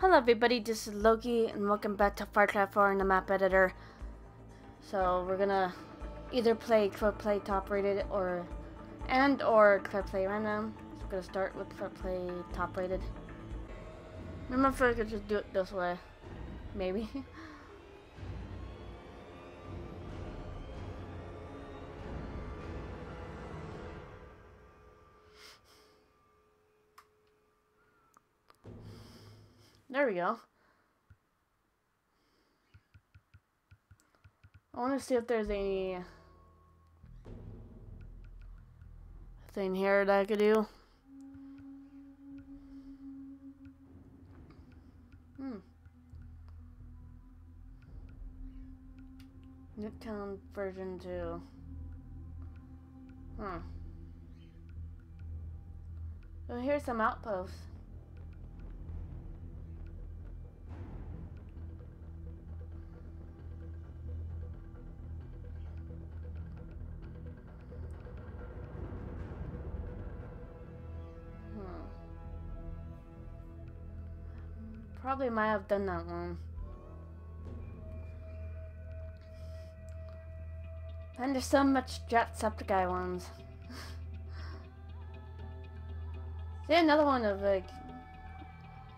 Hello everybody, this is Loki and welcome back to Far Cry 4 in the map editor. So we're gonna either play clip play top rated or clip play random. So we're gonna start with clip play top rated. I'm sure I could just do it this way. Maybe. There we go. I want to see if there's any thing here that I could do. Nicktown version 2. So here's some outposts. Probably might have done that one. And there's so much Jacksepticeye ones. There's another one of like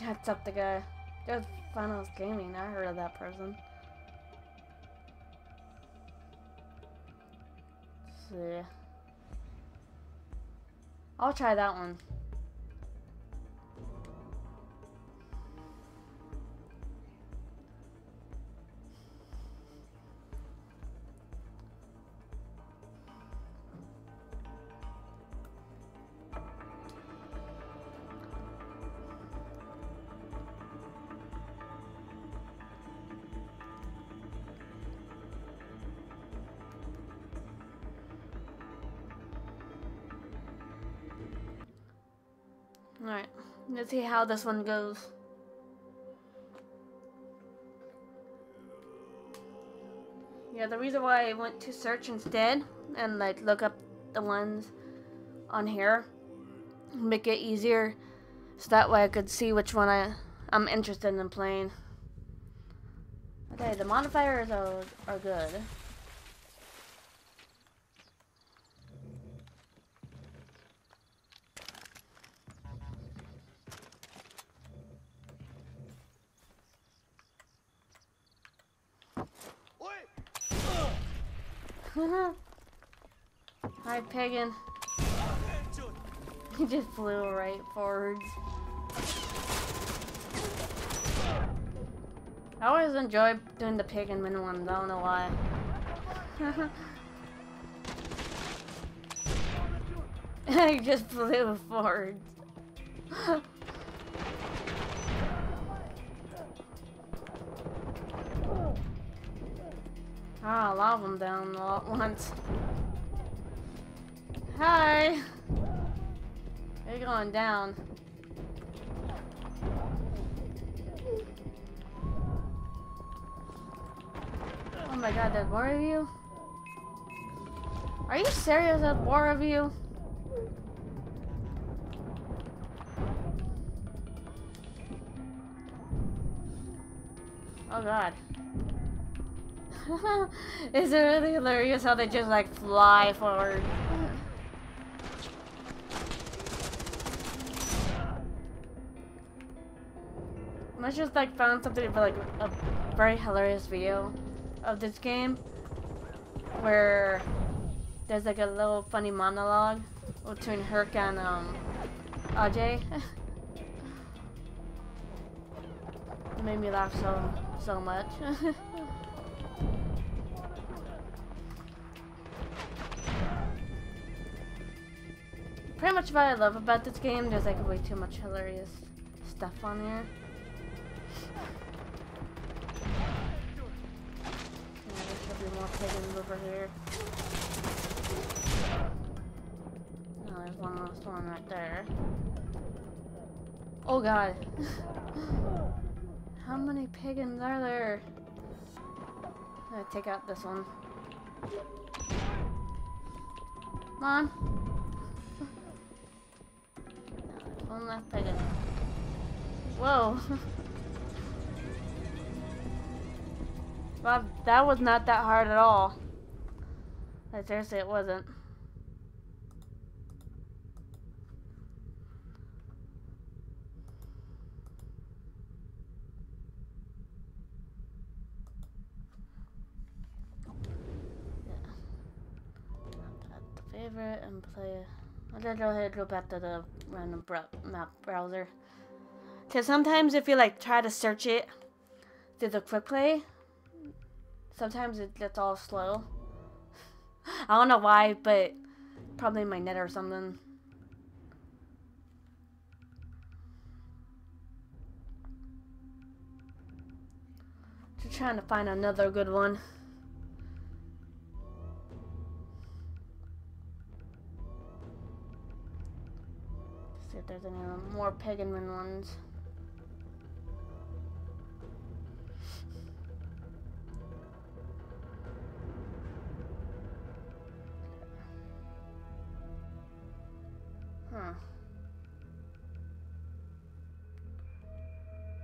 Jacksepticeye. There's Finals Gaming. I heard of that person. Let's see. I'll try that one. Alright, let's see how this one goes. Yeah, the reason why I went to search instead and like look up the ones on here, make it easier, so that way I could see which one I'm interested in playing. Okay, the modifiers are good. Hi, Pagan. He just flew right forwards. I always enjoy doing the Pagan min ones, I don't know why. He just flew forwards. Ah, a lot of them down all at once. Hi! They're going down. Oh my god, there's more of you? Are you serious? There's more of you? Oh god. It's really hilarious how they just like fly forward. I just like found something for like a very hilarious video of this game where there's like a little funny monologue between Herc and Ajay. It made me laugh so much. Pretty much what I love about this game, there's like way too much hilarious stuff on here. There should be more pagans over here. No, there's one last one right there. Oh god. How many pagans are there? I'm gonna take out this one. Come on. One left pagan. Whoa. Well, that was not that hard at all. Like, seriously, it wasn't. Favorite and play. I'm gonna go ahead and go back to the random map browser. Cause sometimes if you like try to search it through the quick play, sometimes it gets all slow. I don't know why, but probably my net or something. Just trying to find another good one. See if there's any more Pagan ones. Huh.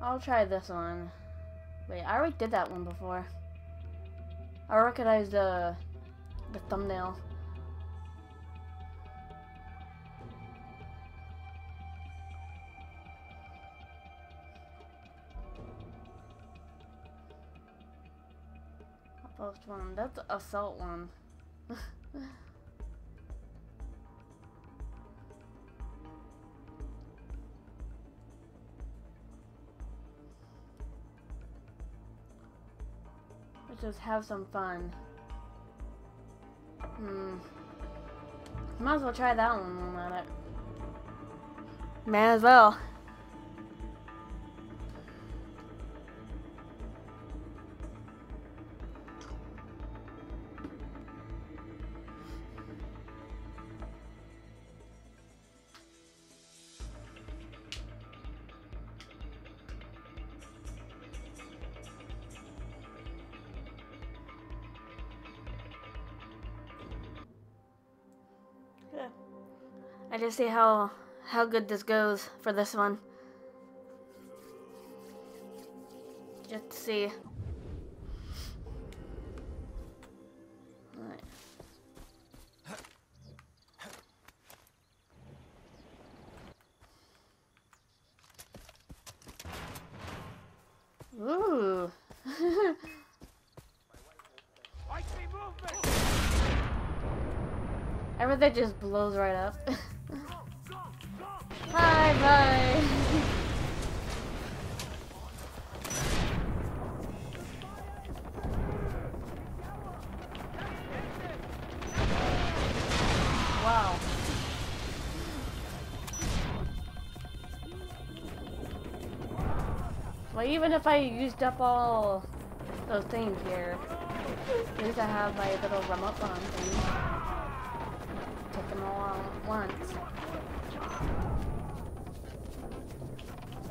I'll try this one. Wait, I already did that one before. I recognize the thumbnail. Post one. That's the assault one. Let's just have some fun. Might as well try that one at it. Might as well. I just see how good this goes for this one. Just to see. Alright. Ooh. Everything just blows right up. Hi, bye. Wow. Well, even if I used up all those things here, at least I have my little rum up on things. Take them all out at once.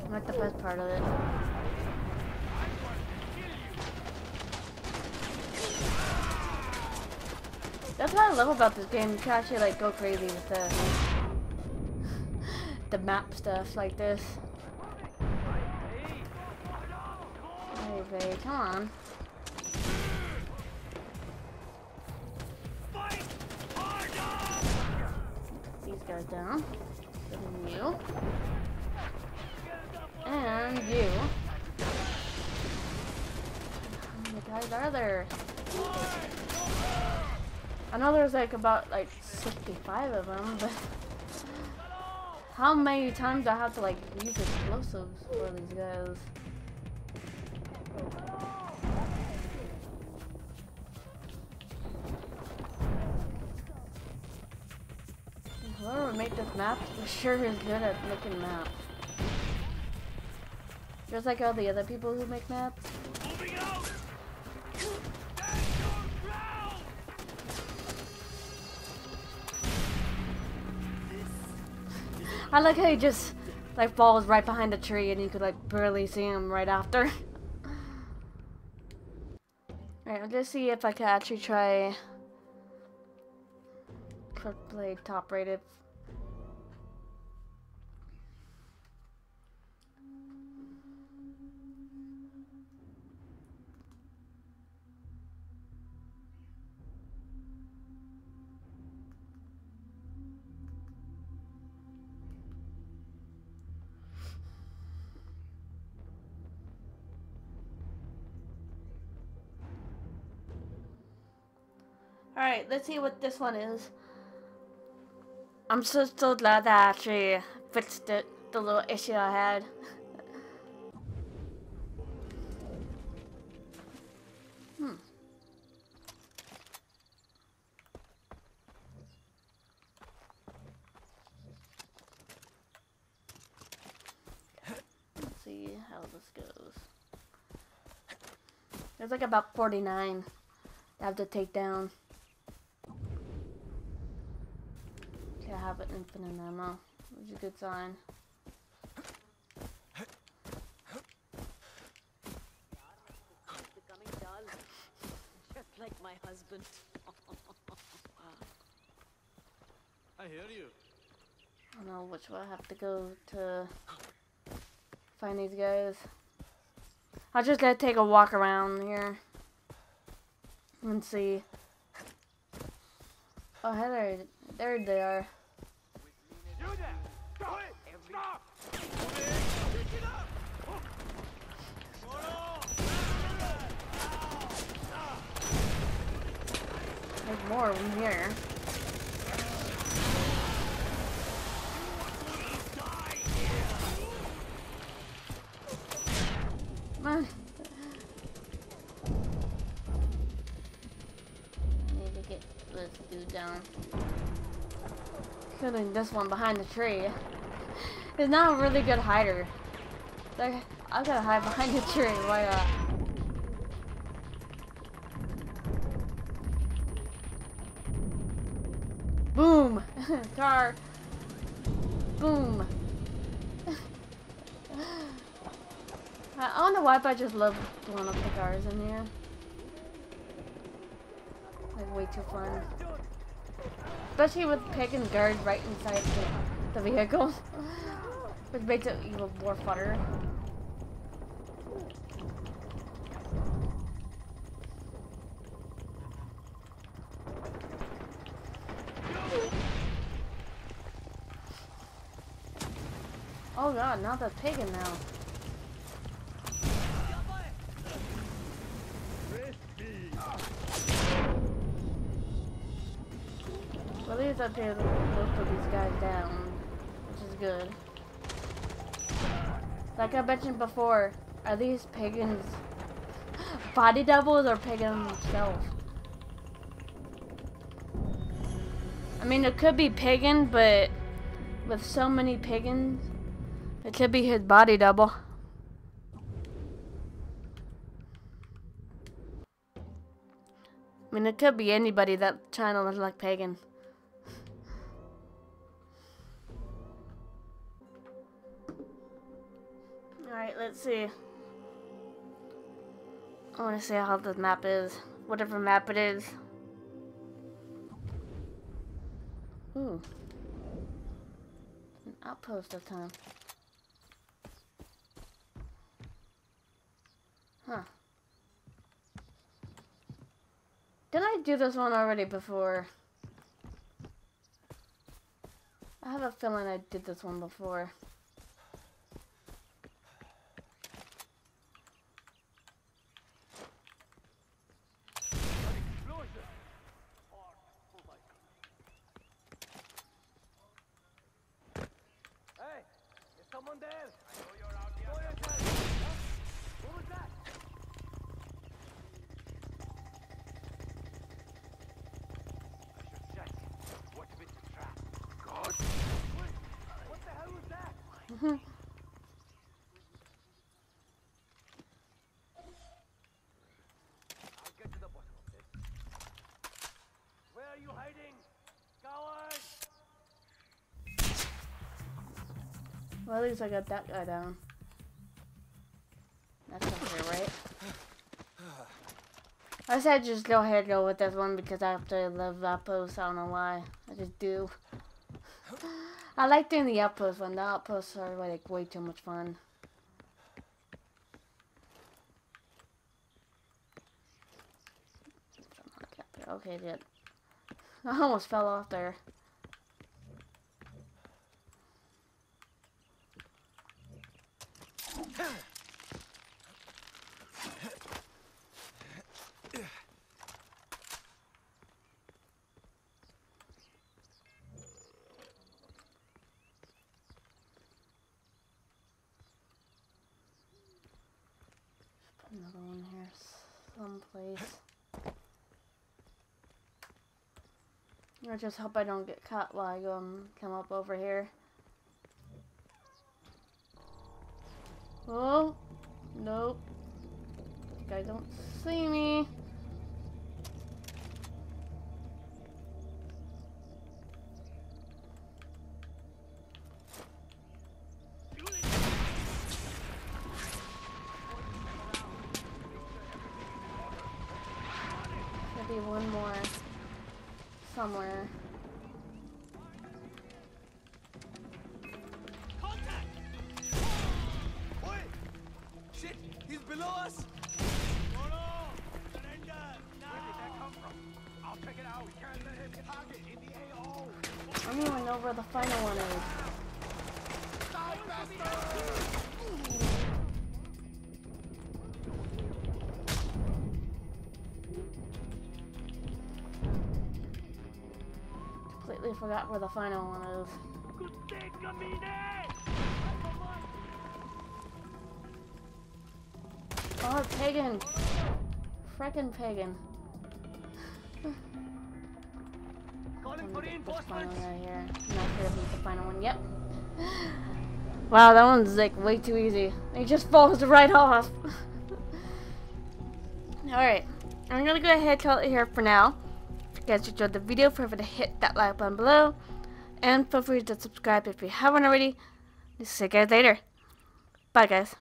Not the best part of it. That's what I love about this game. You can actually like go crazy with the map stuff like this. Hey, babe, come on. These guys down. And you. And you. How many guys are there? I know there's like about like 65 of them, but how many times do I have to like use explosives for these guys? Whoever made this map sure is good at making maps. Just like all the other people who make maps. I like how he just like falls right behind a tree and you could like barely see him right after. Alright, I'm gonna see if I can actually try quick play top rated. Alright, let's see what this one is. I'm so glad that I actually fixed it, the little issue I had. Let's see how this goes. There's like about 49 I have to take down. Okay, I have an infinite ammo, which is a good sign. Like my husband. I hear you. I don't know which way I have to go to find these guys. I'm just gonna take a walk around here and see. Oh, hey, there they are. You there! Go ahead! Stop! Pick it up! There's more of them here. Come on. I need to get this dude down. Killing this one behind the tree. It's not a really good hider. Like, I gotta hide behind the tree. Why not? Boom! Car! Boom! I don't know why, but I just love blowing up the cars in here. Like, way too fun. Especially with Pagan guards right inside the vehicle. Which makes it even more funner. Oh god, not the Pagan now. Well, he's up here to put these guys down, which is good. Like I mentioned before, are these Pagan's body doubles or Pagan himself? I mean, it could be Pagan, but with so many Pagans, it could be his body double. I mean, it could be anybody that China looks like Pagan. Alright, let's see. I want to see how this map is. Whatever map it is. Ooh. An outpost this time. Huh. Did I do this one already before? I have a feeling I did this one before. Hey, is someone there? I know you're out here. What was that? Well, at least I got that guy down. That's up here, right? I said just go ahead and go with this one because I have to love outposts. I don't know why. I just do. I like doing the outpost one. The outposts are like way too much fun. Okay, good. I almost fell off there. another one here someplace. I just hope I don't get caught while I go and come up over here. Oh, nope. You guys don't see me. There'll be one more somewhere. Where the final one is. Completely forgot where the final one is. Oh, Pagan! Frickin' Pagan. Yep. Wow, that one's like way too easy. It just falls right off. Alright, I'm gonna go ahead and call it here for now. If you guys enjoyed the video, feel free to hit that like button below. And feel free to subscribe if you haven't already. See you guys later. Bye, guys.